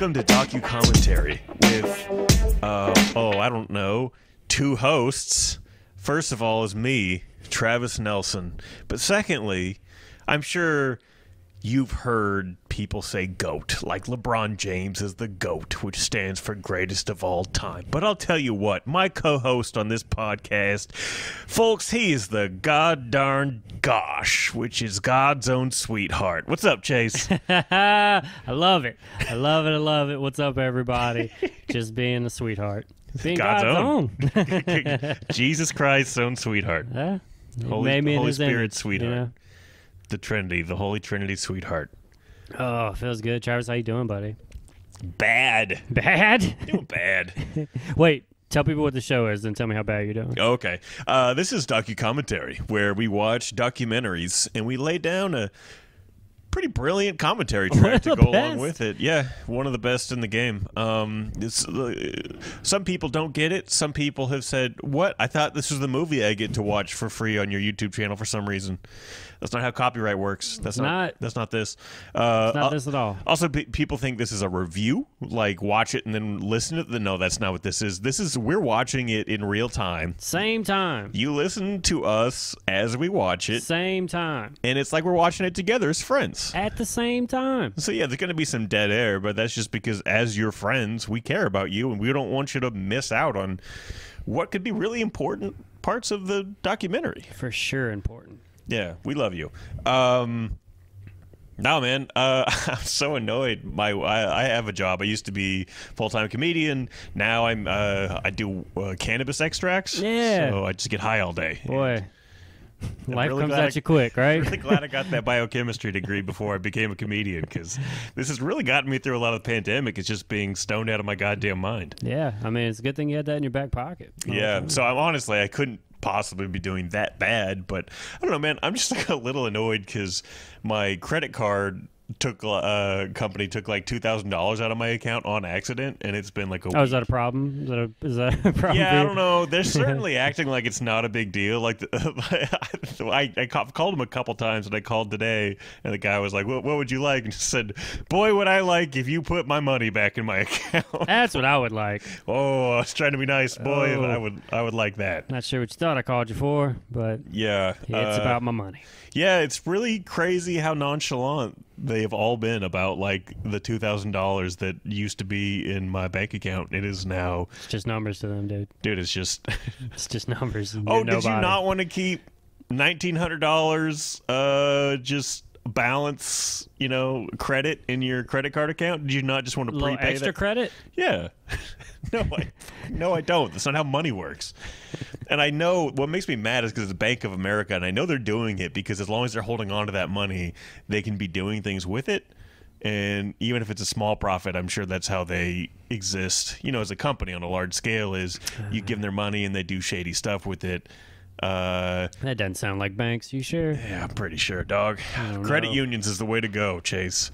Welcome to Docu-Commentary with, I don't know, two hosts. First of all is me, Travis Nelson. But secondly, I'm sure you've heard people say GOAT, like LeBron James is the GOAT, which stands for greatest of all time. But I'll tell you what, my co-host on this podcast, folks, he is the god darn gosh, which is God's own sweetheart. What's up, Chase? I love it. What's up, everybody? Just being a sweetheart. Being God's own. Jesus Christ's own sweetheart. Holy Spirit sweetheart. You know? The Holy Trinity sweetheart. Oh, feels good. Travis, how you doing, buddy? Bad. Bad? Doing bad. Wait, tell people what the show is, then tell me how bad you're doing. Okay. This is Docu-Commentary, where we watch documentaries, and we lay down a pretty brilliant commentary track to go along with it. Yeah, one of the best in the game. Some people don't get it. Some people have said, what? I thought this was the movie I get to watch for free on your YouTube channel for some reason. That's not how copyright works. That's not this. It's not this at all. Also, people think this is a review, like watch it and then listen to it. No, that's not what this is. We're watching it in real time. Same time. You listen to us as we watch it. Same time. And it's like we're watching it together as friends. At the same time. So yeah, there's going to be some dead air, but that's just because as your friends, we care about you and we don't want you to miss out on what could be really important parts of the documentary. For sure important. Yeah, we love you. I'm so annoyed. I have a job. I used to be full-time comedian. Now I do cannabis extracts. Yeah. So I just get high all day. Boy, life comes at you quick, right? I'm really glad I got that biochemistry degree before I became a comedian, because this has really gotten me through a lot of the pandemic. It's just being stoned out of my goddamn mind. Yeah, I mean, it's a good thing you had that in your back pocket. Yeah, so I'm honestly, I couldn't possibly be doing that bad, but I don't know, man. I'm just like a little annoyed because my credit card company took like $2,000 out of my account on accident, and it's been like a week. Oh, is that a problem? Is that a problem? Yeah, I don't know. They're certainly acting like it's not a big deal. Like, I called him a couple times, and I called today, and the guy was like, "What would you like?" And just said, "Boy, would I like if you put my money back in my account." That's what I would like. Oh, I was trying to be nice, boy. Oh, I would like that. Not sure what you thought I called you for, but yeah, it's about my money. Yeah, it's really crazy how nonchalant they've all been about like the $2,000 that used to be in my bank account. It is now. It's just numbers to them, dude. Dude, it's just. It's just numbers. Oh, did you not want to keep $1,900? Just balance, you know, credit in your credit card account. Did you not just want to prepay extra that? Credit? Yeah. No, I don't. That's not how money works. And I know what makes me mad is because it's Bank of America, and I know they're doing it because as long as they're holding on to that money, they can be doing things with it. And even if it's a small profit, I'm sure that's how they exist, you know, as a company on a large scale, is you give them their money and they do shady stuff with it. That doesn't sound like banks. You sure? Yeah, I'm pretty sure, dog. Credit unions is the way to go, Chase.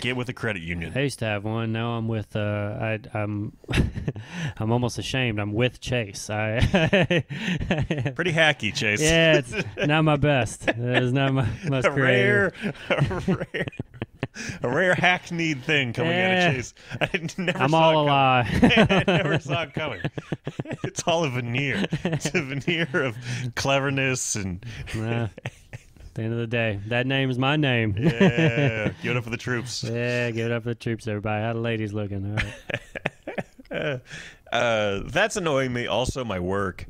Get with a credit union. I used to have one. Now I'm with. I'm almost ashamed. I'm with Chase. Pretty hacky, Chase. Yeah, it's not my best. It's not my most creative. A rare hackneyed thing coming out of Chase. I never saw it coming. It's all a veneer. It's a veneer of cleverness and. At the end of the day, that name is my name. Yeah, give it up for the troops. Yeah, give it up for the troops, everybody. How the ladies looking? All right. That's annoying me. Also, my work.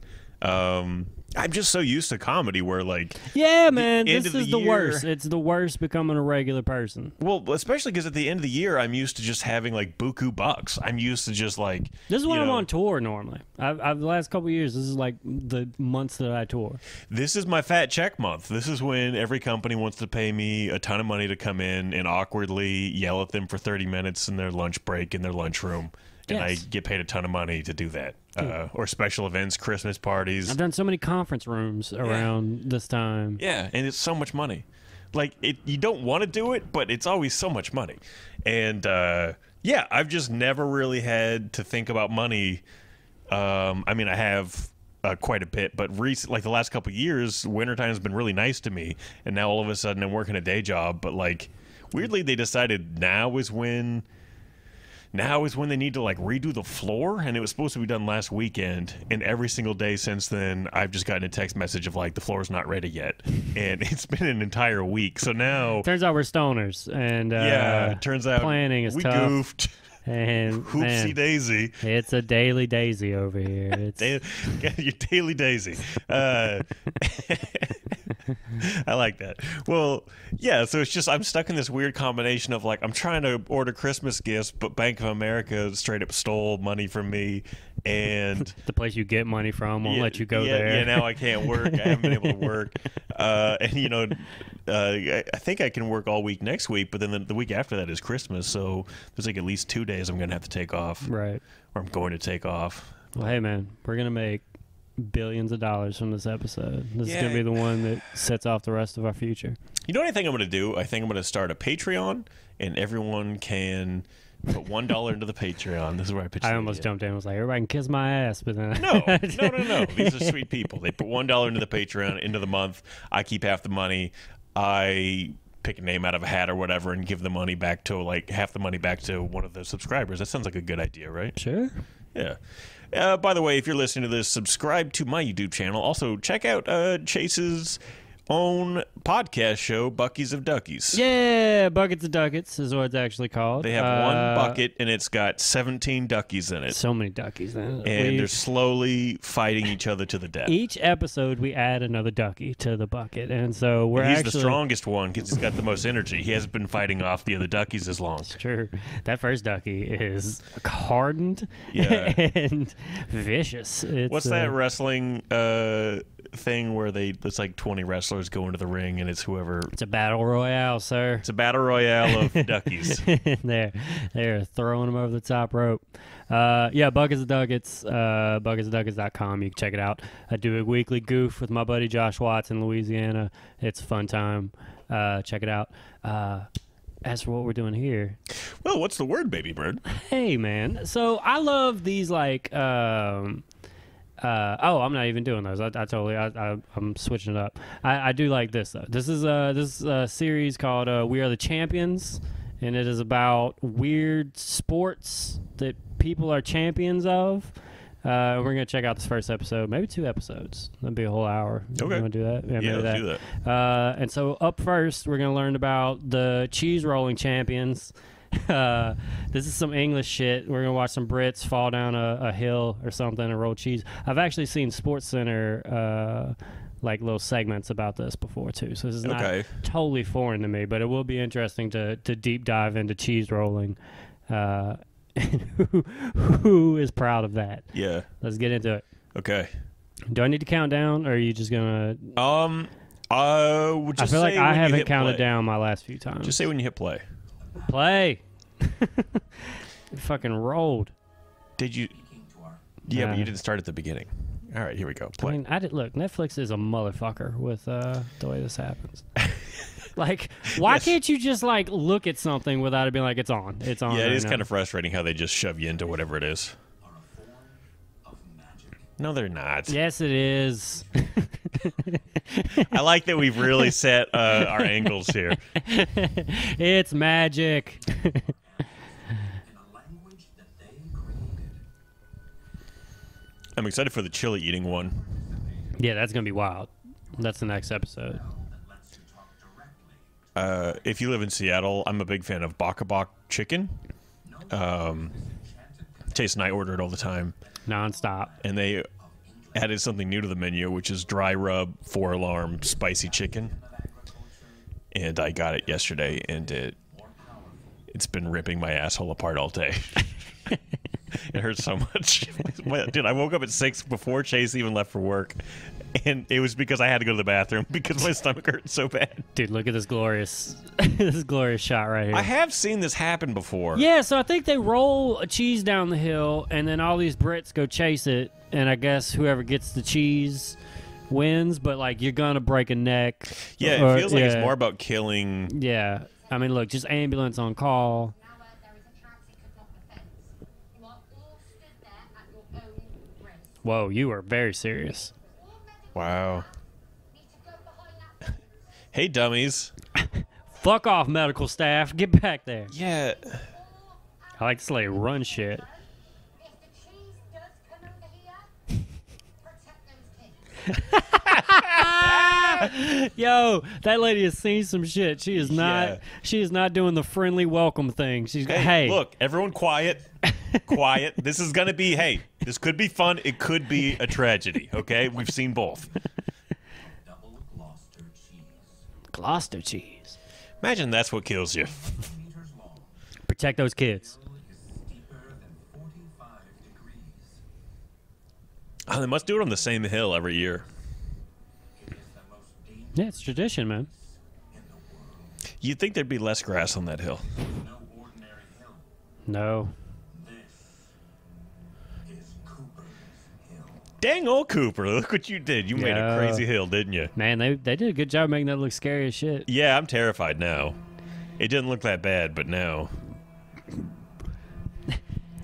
I'm just so used to comedy where, like, yeah, man, this is the worst. It's the worst becoming a regular person. Well, especially because at the end of the year, I'm used to just having, like, buku bucks. I'm used to just, like, this is when I'm on tour normally. The last couple of years, this is, like, the months that I tour. This is my fat check month. This is when every company wants to pay me a ton of money to come in and awkwardly yell at them for 30 minutes in their lunch break in their lunchroom. And yes. I get paid a ton of money to do that. Or special events, Christmas parties. I've done so many conference rooms around this time. Yeah, and it's so much money. Like, you don't want to do it, but it's always so much money. And, yeah, I've just never really had to think about money. I mean, I have quite a bit, but like the last couple of years, wintertime has been really nice to me. And now all of a sudden I'm working a day job. But, like, weirdly they decided now is when now is when they need to like redo the floor, and it was supposed to be done last weekend, and every single day since then I've just gotten a text message of like the floor is not ready yet, and it's been an entire week. So now turns out we're stoners, and yeah, it turns out planning is tough. We goofed. And Hoopsie man, daisy. It's a daily daisy over here. It's your daily daisy. I like that. Well, yeah, so it's just I'm stuck in this weird combination of like I'm trying to order Christmas gifts, but Bank of America straight up stole money from me, and the place you get money from won't let you go there. Yeah, now I can't work. I haven't been able to work. And you know, I think I can work all week next week, but then the week after that is Christmas, so there's like at least 2 days I'm gonna have to take off. Right. Or I'm going to take off. Well, hey man, we're gonna make billions of dollars from this episode. This is gonna be the one that sets off the rest of our future. You know what I think I'm gonna do? I think I'm gonna start a Patreon, and everyone can put $1 into the Patreon. This is where I pitched. I almost jumped in and was like, everybody can kiss my ass, but then no. These are sweet people. They put $1 into the Patreon into the month. I keep half the money. I pick a name out of a hat or whatever and give the money back to like half the money back to one of the subscribers. That sounds like a good idea, right? Sure. Yeah. By the way, if you're listening to this, subscribe to my YouTube channel. Also, check out Chase's own podcast show, Buckets of Duckets. Yeah, Buckets of Duckets is what it's actually called. They have one bucket, and it's got 17 duckies in it. So many duckies in it. And they're slowly fighting each other to the death. Each episode, we add another ducky to the bucket, and so we're and he's actually... He's the strongest one because he's got the most energy. He hasn't been fighting off the other duckies as long. It's true. That first ducky is hardened and vicious. It's, what's that wrestling... thing where it's like 20 wrestlers go into the ring and it's whoever. It's a battle royale, sir. It's a battle royale of duckies. They're throwing them over the top rope. Yeah, Buckets of Duckets, bucketsofduckets.com. You can check it out. I do a weekly goof with my buddy Josh Watts in Louisiana. It's a fun time. Check it out. As for what we're doing here. Well, what's the word, baby bird? Hey, man. So I love these like... oh, I'm not even doing those. I'm switching it up. I do like this though. This is a series called We Are the Champions, and it is about weird sports that people are champions of. We're gonna check out this first episode, maybe 2 episodes. That'd be a whole hour. Okay. You wanna do that? Yeah, let's do that. And so up first, we're gonna learn about the cheese rolling champions. This is some English shit. We're gonna watch some Brits fall down a hill or something and roll cheese. I've actually seen SportsCenter like little segments about this before too, so this is not totally foreign to me, but it will be interesting to deep dive into cheese rolling. Who is proud of that? Yeah, let's get into it. Okay, do I need to count down, or are you just gonna I feel like I haven't counted down my last few times. Just say when you hit play. Play. It fucking rolled. Did you? Yeah, but you didn't start at the beginning. All right, here we go. Play. I mean, look, Netflix is a motherfucker with the way this happens. Like, why can't you just like look at something without it being like it's on? It's on. Yeah, it is kind of frustrating how they just shove you into whatever it is. No, they're not. Yes, it is. I like that we've really set our angles here. It's magic. I'm excited for the chili eating one. Yeah, that's going to be wild. That's the next episode. If you live in Seattle, I'm a big fan of Baka Bak chicken. Chase and I order it all the time. Nonstop. And they added something new to the menu, which is dry rub 4-alarm spicy chicken. And I got it yesterday, and it's been ripping my asshole apart all day. It hurts so much. Dude, I woke up at 6 before Chase even left for work, and it was because I had to go to the bathroom because my stomach hurt so bad. Dude, look at this glorious shot right here. I have seen this happen before. Yeah, so I think they roll a cheese down the hill, and then all these Brits go chase it, and I guess whoever gets the cheese wins, but like you're gonna break a neck. Yeah, it feels like it's more about killing. Yeah, I mean, look, just ambulance on call. Whoa, you are very serious. Wow. Hey, dummies. Fuck off, medical staff. Get back there. Yeah. I like this lady run shit. Yo, that lady has seen some shit. She is not. Yeah. She is not doing the friendly welcome thing. She's hey, look, everyone, quiet, quiet. This is gonna be. Hey, this could be fun. It could be a tragedy. Okay, we've seen both. Double Gloucester cheese. Gloucester cheese. Imagine that's what kills you. Protect those kids. Oh, they must do it on the same hill every year. Yeah, it's tradition, man. You'd think there'd be less grass on that hill. No ordinary hill. No. This is Cooper's hill. Dang old Cooper, look what you did. You made a crazy hill, didn't you? Man, they did a good job making that look scary as shit. Yeah, I'm terrified now. It didn't look that bad, but now.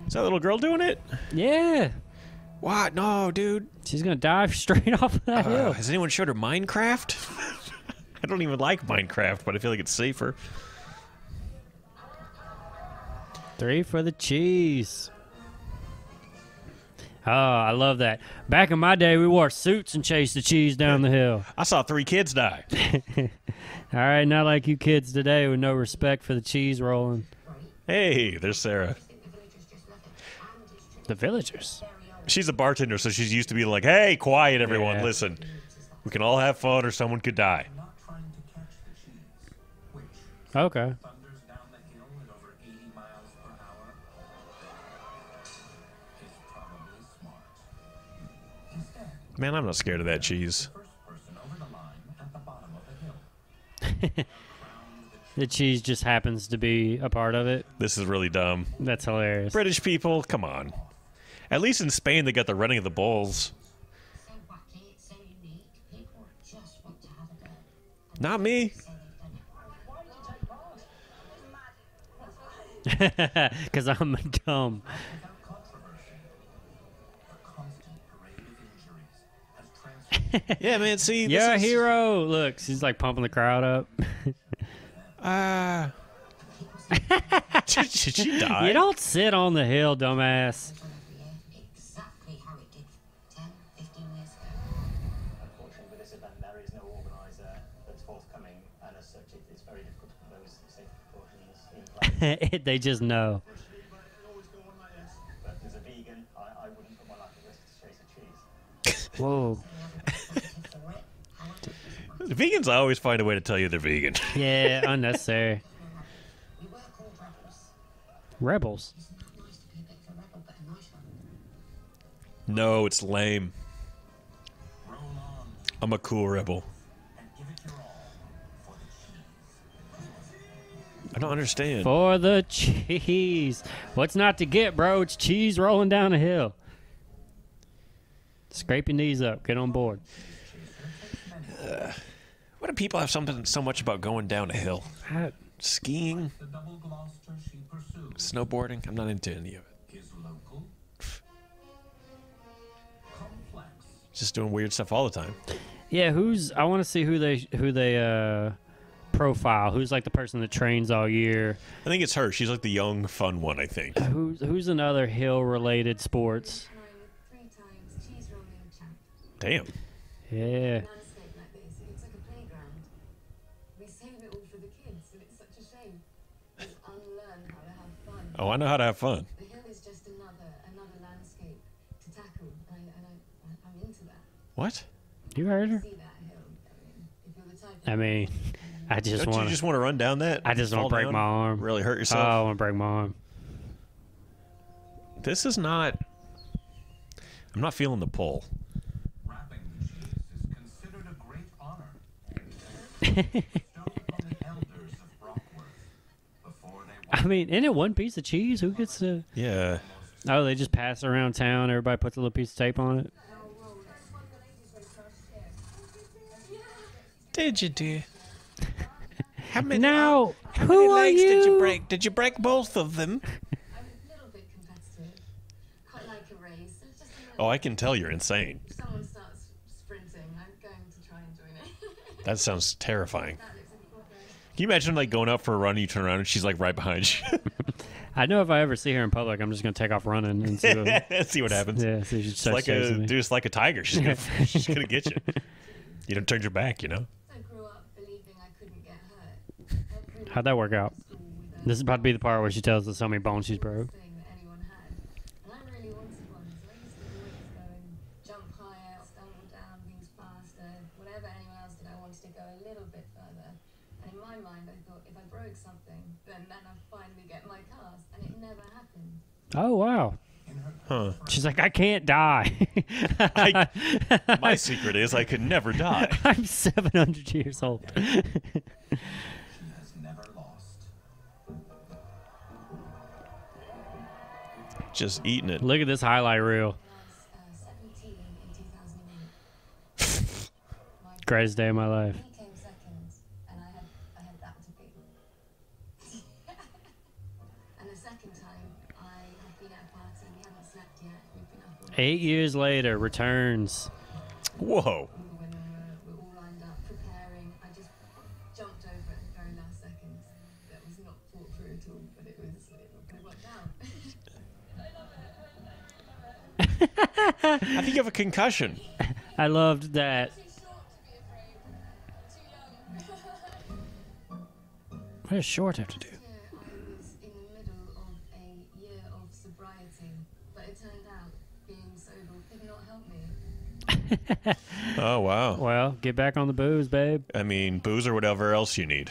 Is that little girl doing it? Yeah. What? No, dude. She's going to dive straight off of that hill. Has anyone showed her Minecraft? I don't even like Minecraft, but I feel like it's safer. 3 for the cheese. Oh, I love that. Back in my day, we wore suits and chased the cheese down the hill. I saw 3 kids die. All right, not like you kids today with no respect for the cheese rolling. Hey, there's Sarah. The villagers. She's a bartender, so she's used to being like, hey, quiet, everyone, listen. We can all have fun or someone could die. Okay. Man, I'm not scared of that cheese. The cheese just happens to be a part of it. This is really dumb. That's hilarious. British people, come on. At least in Spain, they got the running of the bulls. Not me. Because I'm dumb. Yeah, man, see? You're a hero. Look, she's like pumping the crowd up. Did she die? You don't sit on the hill, dumbass. They just know. Whoa. The vegans always find a way to tell you they're vegan. Yeah, unnecessary. Rebels. No, it's lame. I'm a cool rebel. I don't understand. For the cheese. What's not to get, bro? It's cheese rolling down a hill. Scrape your knees up. Get on board. What do people have something so much about going down a hill? Skiing? Snowboarding? I'm not into any of it. Just doing weird stuff all the time. Yeah, I want to see who they profile. Who's like the person that trains all year? I think it's her. She's like the young, fun one, I think. Who's another hill-related sports? Damn. Yeah. Oh, I know how to have fun. The hill is just another landscape to tackle, and I'm into that. What? You heard her? I mean, you just want to run down that? I just want to break my arm. Really hurt yourself? Oh, I want to break my arm. This is not... I'm not feeling the pull. Wrapping the cheese is considered a great honor. From the elders of Brockworth before they isn't it one piece of cheese? Who gets to... Yeah. Oh, they just pass it around town. Everybody puts a little piece of tape on it. Did you do? How many, now, who are you? Did you break? Did you break both of them? I'm a little bit competitive. Quite like a race. It's just I can tell you're insane. If someone starts sprinting, I'm going to try and join it. That sounds terrifying. Can you imagine like going out for a run and you turn around and she's like right behind you? I know if I ever see her in public, I'm just going to take off running and see what happens. Yeah, so she starts chasing me. Just like a tiger. She's going to get you. You don't turn your back, you know? I grew up believing I couldn't get hurt. How'd that work out? This is about to be the part where she tells us how many bones she's broke. Oh, wow. Huh. She's like, I can't die. My secret is I could never die. I'm 700 years old. She has never lost. Just eating it. Look at this highlight reel. Greatest day of my life. Eight years later, returns. Whoa. When we were all lined up preparing, I just jumped over at the very last seconds. That was not thought through at all, but it worked out. I love it. I think you have a concussion. I loved that. What does short have to do? Oh, wow. Well, get back on the booze, babe. I mean, booze or whatever else you need.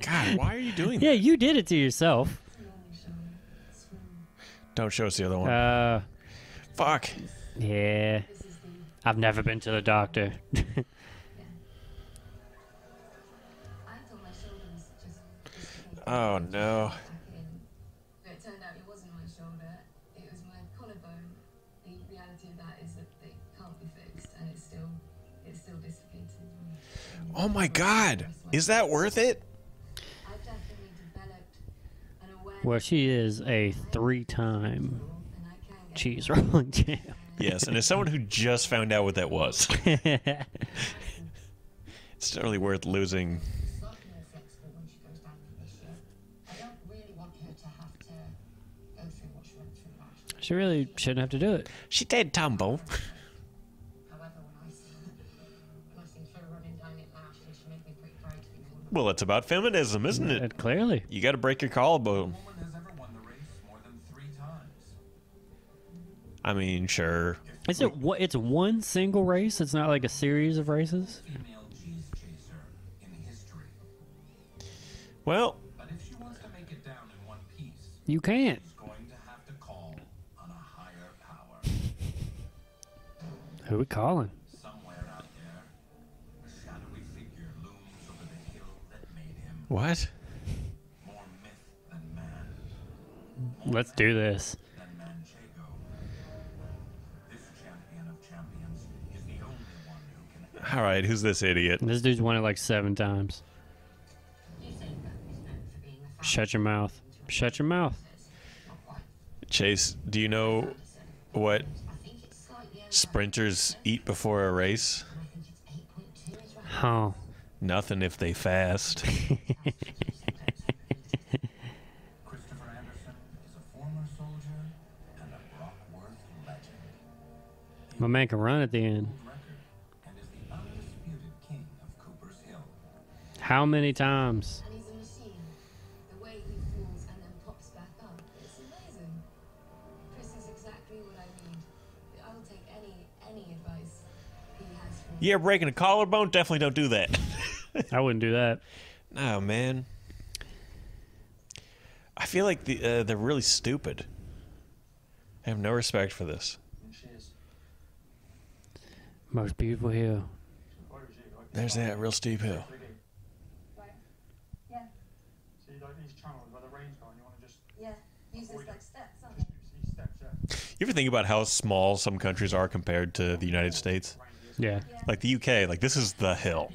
God, why are you doing that? Yeah, you did it to yourself. Don't show us the other one. Fuck. Yeah. I've never been to the doctor. Oh no. It turned out it wasn't my shoulder, it was my collarbone. The reality of that is that they can't be fixed and it's still dislocated. Oh my God. Is that worth it? I've definitely developed an awareness. Well, she is a 3-time cheese rolling champ. Yes, and as someone who just found out what that was. It's not really worth losing. She really shouldn't have to do it. She did tumble. Well, it's about feminism, isn't it? Clearly. You got to break your collarbone. I mean, sure. Is it? It's one single race. It's not like a series of races. Well, you can't. Who we calling? Somewhere out there, a shadowy figure looms over the hill that made him. What? More myth than man. More Let's do this. Than Manchego. This champion of champions is the only one who can. All right, who's this idiot? This dude's won it like 7 times. Shut your mouth. Shut your mouth. Chase, do you know what sprinters eat before a race? Huh. Nothing if they fast. Christopher Anderson is a former soldier and a Brockworth legend. My man can run at the end. And is the undisputed king of Cooper's Hill. How many times? And he's a machine. The way he falls and then pops back up. It's amazing. Chris is exactly what I need. I'll take any advice he has for me. Yeah, breaking a collarbone, definitely don't do that. I wouldn't do that. No, man. I feel like they're really stupid. I have no respect for this. Most beautiful hill. There's that real steep hill. Right. Yeah. See, like these channels where the rain's going, you want to just... Yeah, use this like steps, aren't you? You ever think about how small some countries are compared to the United States? Yeah. Like the UK, like this is the hill.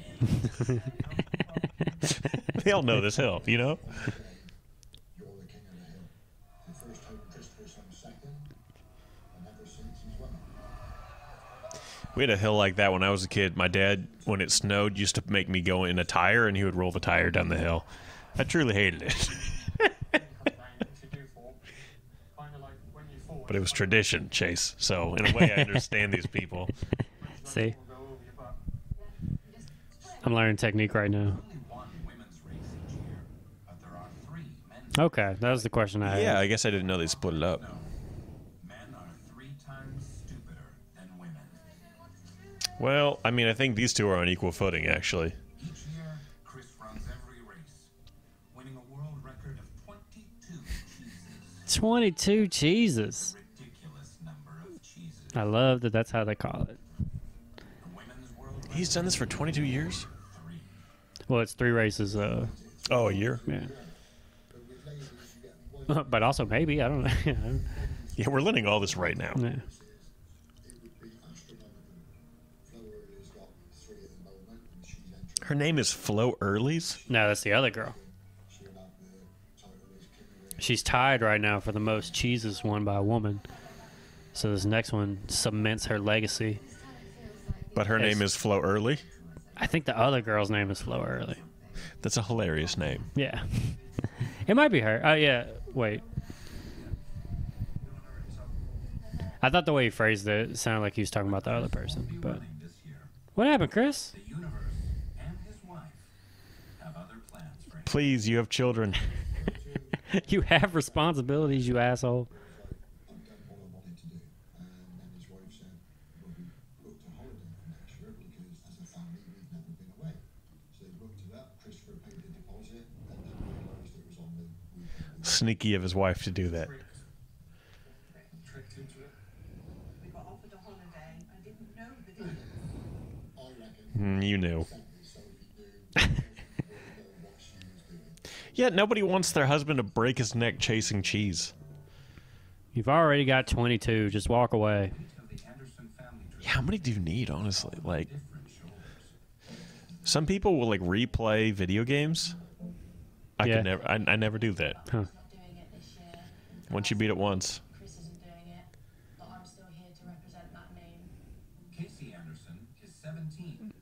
They all know this hill, you know? You're the king of the hill. You first took Christopher some second, and ever since We had a hill like that when I was a kid. My dad, when it snowed, used to make me go in a tire, and he would roll the tire down the hill. I truly hated it. But it was tradition, Chase. So in a way, I understand these people. See? I'm learning technique right now. Okay, that was the question I had. Yeah, I guess I didn't know they split it up. Men are 3 times stupider than women. Well, I mean, I think these two are on equal footing, actually. Each year, Chris runs every race, winning a world record of 22 cheeses. 22 cheeses. Ridiculous number of cheeses. I love that. That's how they call it. The women's world. He's done this for 22 years. Well, it's 3 races. Oh, a year. Yeah. But also maybe, I don't know. Yeah, we're learning all this right now. Yeah. Her name is Flo Early's? No, that's the other girl. She's tied right now for the most cheeses won by a woman. So this next one cements her legacy. But her name is Flo Early? I think the other girl's name is Flo Early. That's a hilarious name. Yeah. It might be her. Oh, yeah. Wait. I thought the way he phrased it sounded like he was talking about the other person. But what happened, Chris? Please, you have children. You have responsibilities, you asshole. Sneaky of his wife to do that. You knew. Yeah, nobody wants their husband to break his neck chasing cheese. You've already got 22. Just walk away. Yeah, how many do you need, honestly? Like, some people will like replay video games. I never do that. Huh. Once you beat it once. Chris isn't doing it, but I'm still here to represent that name. Casey Anderson is 17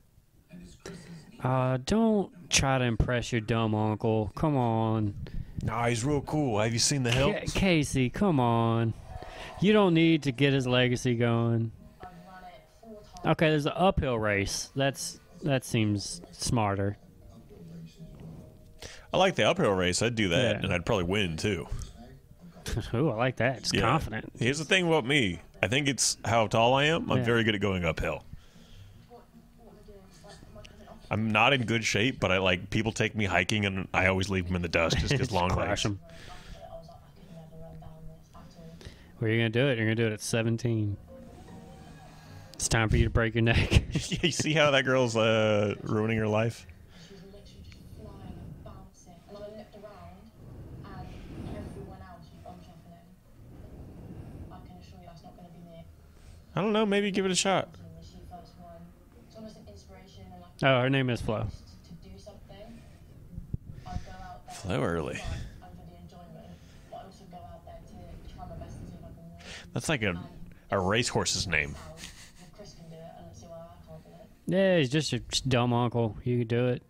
and is Chris's niece. Don't try to impress your dumb uncle. Come on. Nah, he's real cool. Have you seen the hill? Casey, come on. You don't need to get his legacy going. Okay, there's an uphill race. That seems smarter. I like the uphill race. I'd do that, and I'd probably win, too. Ooh, I like that. It's confident. Here's the thing about me. I think it's how tall I am. I'm very good at going uphill. I'm not in good shape, but I like people take me hiking, and I always leave them in the dust just because long legs. Well, you're going to do it. You're going to do it at 17. It's time for you to break your neck. You see how that girl's ruining her life? I don't know. Maybe give it a shot. Oh, her name is Flo. Flo Early. That's like a racehorse's name. Yeah, he's just a dumb uncle. You can do it.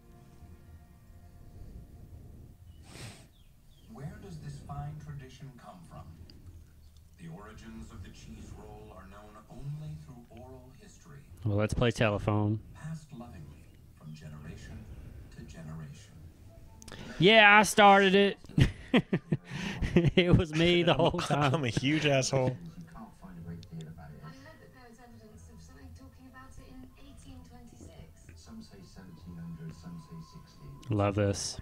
Well, let's play telephone. Passed lovingly from generation to generation. Yeah, I started it. It was me the whole time. I'm a huge asshole. You can't find a great deal about it. I heard that there was evidence of something talking about it in 1826. Some say 1700, some say 16. Love this.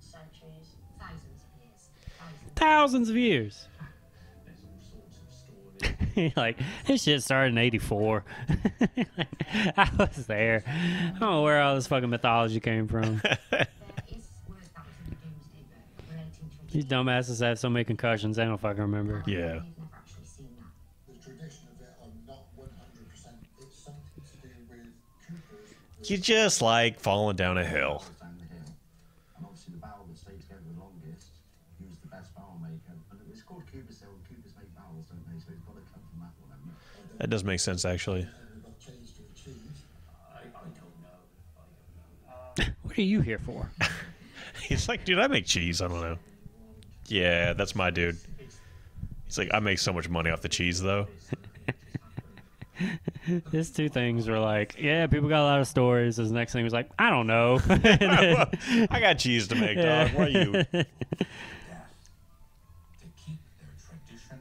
Centuries, thousands of years. Thousands of years. Like, this shit started in 84. Like, I was there. I don't know where all this fucking mythology came from. These dumbasses have so many concussions, they don't fucking remember. Yeah. You just like falling down a hill. That does make sense, actually. What are you here for? He's like, dude, I make cheese. I don't know. Yeah, that's my dude. He's like, I make so much money off the cheese, though. These two things were like, yeah, people got a lot of stories. This next thing was like, I don't know. I got cheese to make, dog. Why are you? To keep their tradition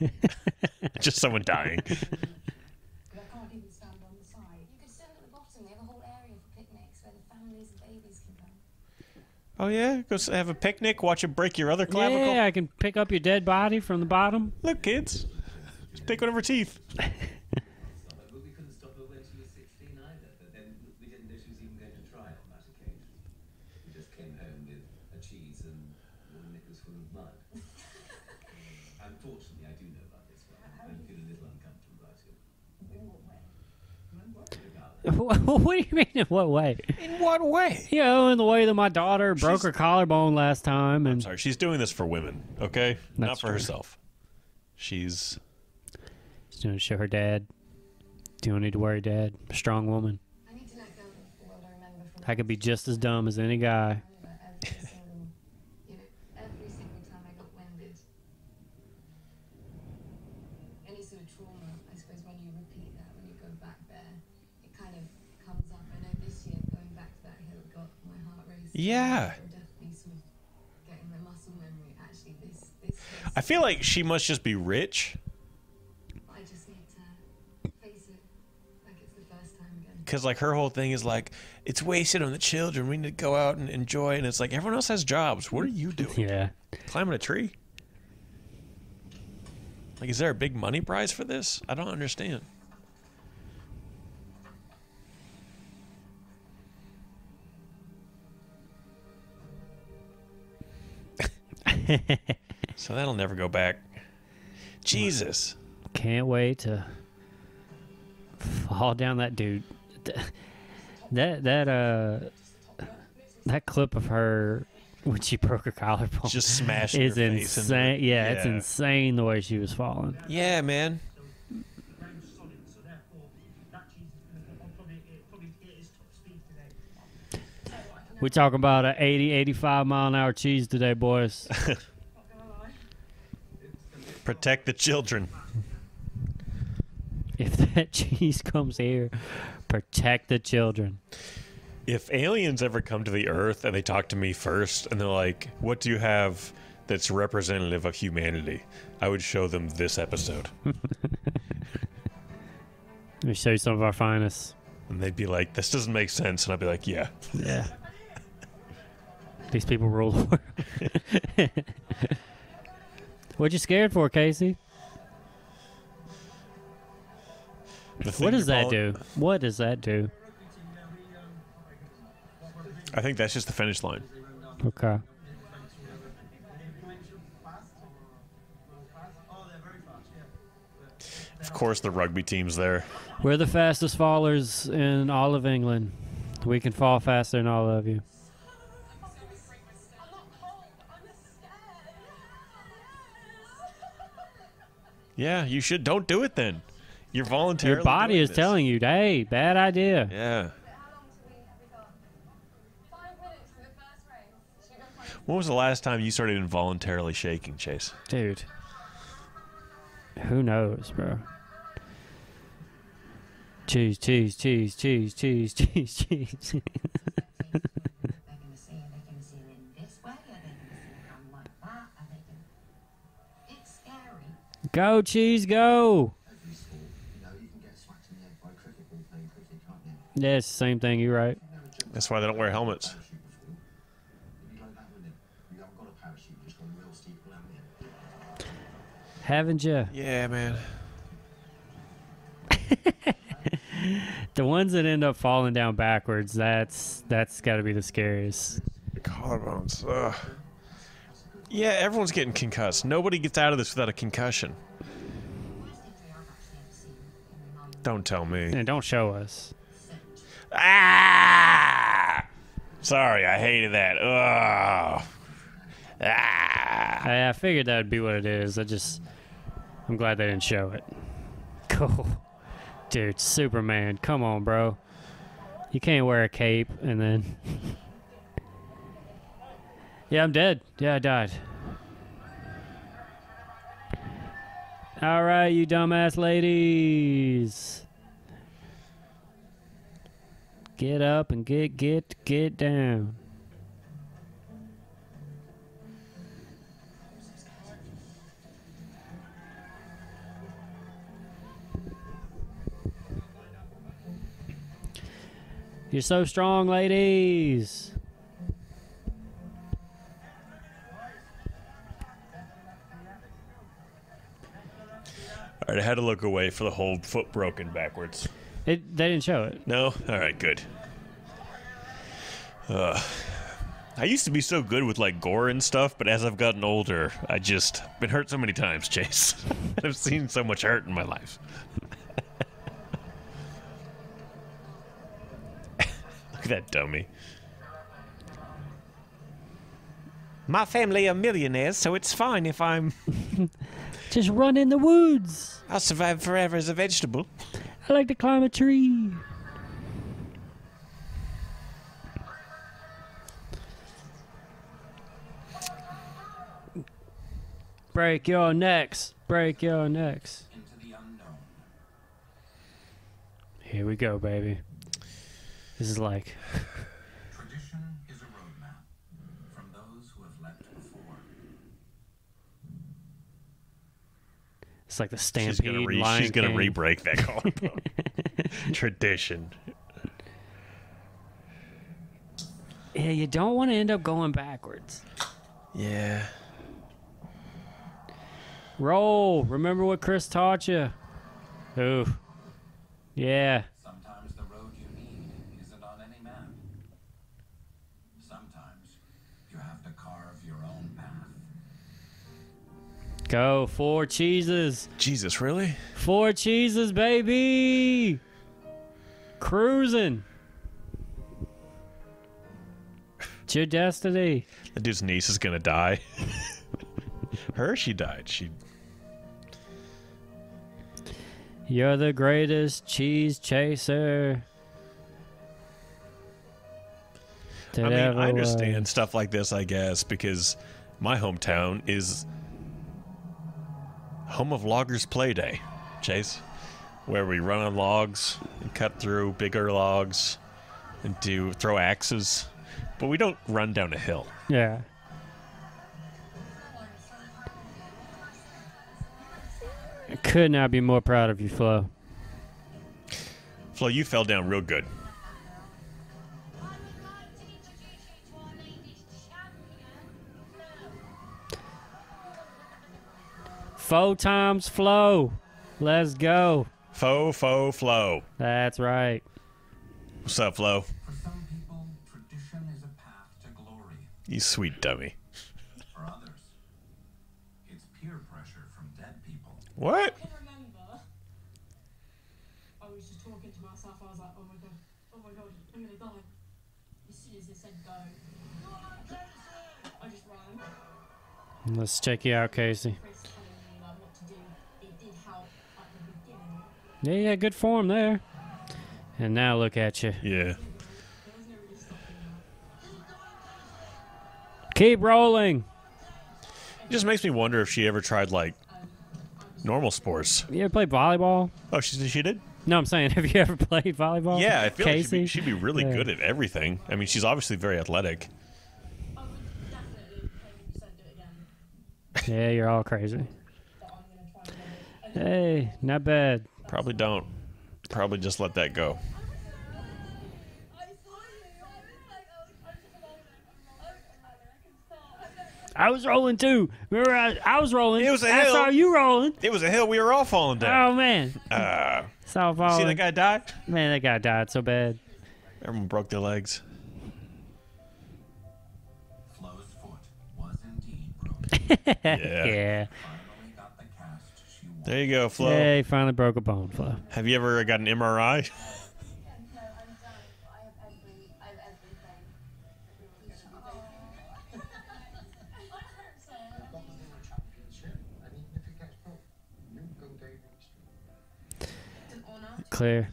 alive. Just someone dying. Oh, yeah? Go have a picnic, watch it break your other clavicle? Yeah, I can pick up your dead body from the bottom. Look, kids. Just pick one of her teeth. We couldn't stop her when she was 16 either, but then we didn't know she was even going to try on that occasion. We just came home with a cheese and knickers full of mud. Unfortunately, I do know about this one. I feel a little uncomfortable about it. In what way? What do you mean, in what way? In what way? You know, in the way that my daughter broke her collarbone last time. And I'm sorry, she's doing this for women, okay? Not for herself. She's doing it to show her dad. You don't need to worry, Dad. A strong woman. I need to not go for what I remember from I could be just as dumb as any guy. Every single time I got winded. Any sort of trauma, I suppose, when you repeat that, when you go back there. Kind of comes up. I know this year going back to that hill got my heart racing. Yeah. Definitely sort of getting my muscle memory. Actually, this I feel like she must just be rich. I just need to face it like it's the first time again. Because like her whole thing is like it's wasted on the children. We need to go out and enjoy, and it's like everyone else has jobs. What are you doing? Yeah. Climbing a tree. Like, is there a big money prize for this? I don't understand. So that'll never go back. Jesus. Can't wait to fall down that dude. That clip of her when she broke her collarbone just smashed is her face insane. Yeah, it's insane the way she was falling. Yeah, man. We're talking about an 80, 85 mile an hour cheese today, boys. Protect the children. If that cheese comes here, protect the children. If aliens ever come to the Earth and they talk to me first and they're like, what do you have that's representative of humanity? I would show them this episode. Let me show you some of our finest. And they'd be like, this doesn't make sense. And I'd be like, yeah. Yeah. These people rule the world. What you scared for, Casey? What does that do? What does that do? I think that's just the finish line. Okay. Of course the rugby team's there. We're the fastest fallers in all of England. We can fall faster than all of you. Yeah, you should. Don't do it then. You're voluntarily. Your body is telling you, hey, bad idea. Yeah. When was the last time you started involuntarily shaking, Chase? Dude. Who knows, bro? Cheese, cheese, cheese, cheese, cheese, cheese, cheese. Go, cheese, go! Yeah, it's the same thing, you're right. That's why they don't wear helmets. Haven't you? Yeah, man. The ones that end up falling down backwards, that's got to be the scariest. The collarbones, ugh. Yeah, everyone's getting concussed. Nobody gets out of this without a concussion. Don't tell me. And don't show us. Ah! Sorry, I hated that. Ugh. Ah! I figured that would be what it is. I'm glad they didn't show it. Cool. dude, Superman, come on, bro. You can't wear a cape and then... Yeah, I'm dead. Yeah, I died. All right, you dumbass ladies. Get up and get down. You're so strong, ladies. All right, I had to look away for the whole foot broken backwards. They didn't show it. No? All right, good. I used to be so good with, like, gore and stuff, but as I've gotten older, I just... been hurt so many times, Chase. I've seen so much hurt in my life. Look at that dummy. My family are millionaires, so it's fine if I'm... Just run in the woods. I'll survive forever as a vegetable. I like to climb a tree. Break your necks. Break your necks. Into the unknown. Here we go, baby. This is like tradition is a roadmap from those who have left before. It's like the Stampede. She's gonna re-break that collarbone. Tradition. Yeah, you don't want to end up going backwards. Yeah. Roll. Remember what Chris taught you. Ooh. Yeah. Go, 4 cheeses. Jesus, really? 4 cheeses, baby. Cruising. It's your destiny. That dude's niece is gonna die. Her, she died. She. You're the greatest cheese chaser. I mean, I understand stuff like this, I guess, because my hometown is. Home of Loggers Play Day, Chase, where we run on logs and cut through bigger logs and throw axes, but we don't run down a hill. Yeah. I could not be more proud of you, Flo. Flo, you fell down real good. Faux times flow. Let's go. Faux flow. That's right. What's up, Flo? For some people, tradition is a path to glory. You sweet dummy. For others, it's peer pressure from dead people. What? I can remember. I was just talking to myself. I was like, oh my god, I'm gonna die. As soon as they said go, I just ran. Let's check you out, Casey. Yeah, yeah, good form there. And now look at you. Yeah. Keep rolling. It just makes me wonder if she ever tried, like, normal sports. You ever played volleyball? Oh, she did? No, I'm saying, have you ever played volleyball? Yeah, I feel like she'd be really good at everything. I mean, she's obviously very athletic. I would definitely 100% do it again. Yeah, you're all crazy. Hey, not bad. Probably don't. Probably just let that go. I was rolling too. Remember, I was rolling. It was a hill. I saw you rolling. It was a hill. We were all falling down. Oh, man. It's all falling. See that guy die? Man, that guy died so bad. Everyone broke their legs. Flo's foot was indeed broken. Yeah. Yeah. There you go, Flo. Yeah, he finally broke a bone, Flo. Have you ever got an MRI? No, I'm done. I have everything. Clear.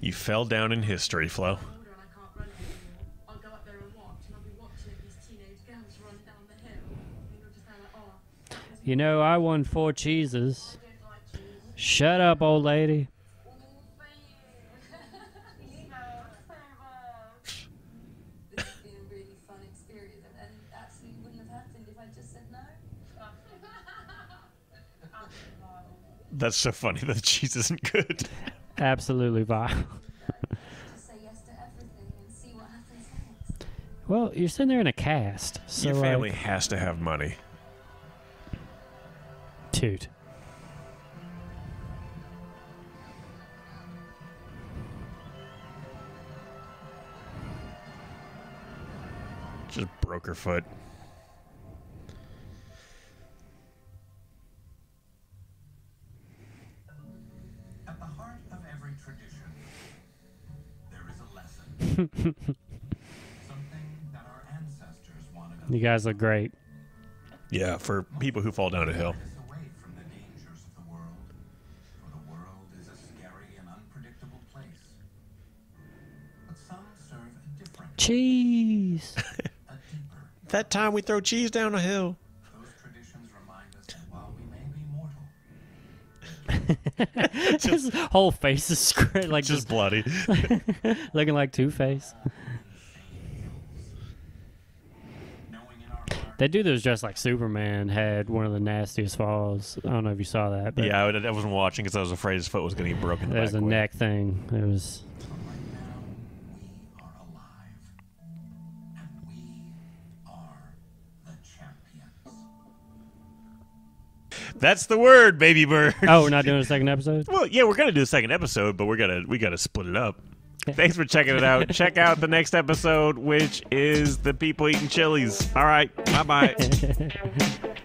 You fell down in history, Flo. You know, I won 4 cheeses. Shut up, old lady. That's so funny that cheese isn't good. Absolutely vile. Well, you're sitting there in a cast. So your family has to have money. Dude. Just broke her foot. At the heart of every tradition, there is a lesson. Something that our ancestors wanted. You guys look great. Yeah, for people who fall down a hill. Cheese. That time we throw cheese down a hill. Those traditions remind us that while we may be mortal. His whole face is scratched, like just bloody. Looking like Two-Face. That dude that was dressed like Superman had one of the nastiest falls. I don't know if you saw that. But yeah, I wasn't watching because I was afraid his foot was going to get broken. There was a neck thing. It was... That's the word, baby bird. Oh, we're not doing a second episode? Well, yeah, we're going to do a second episode, but we gotta split it up. Thanks for checking it out. Check out the next episode, which is the people eating chilies. All right. Bye-bye.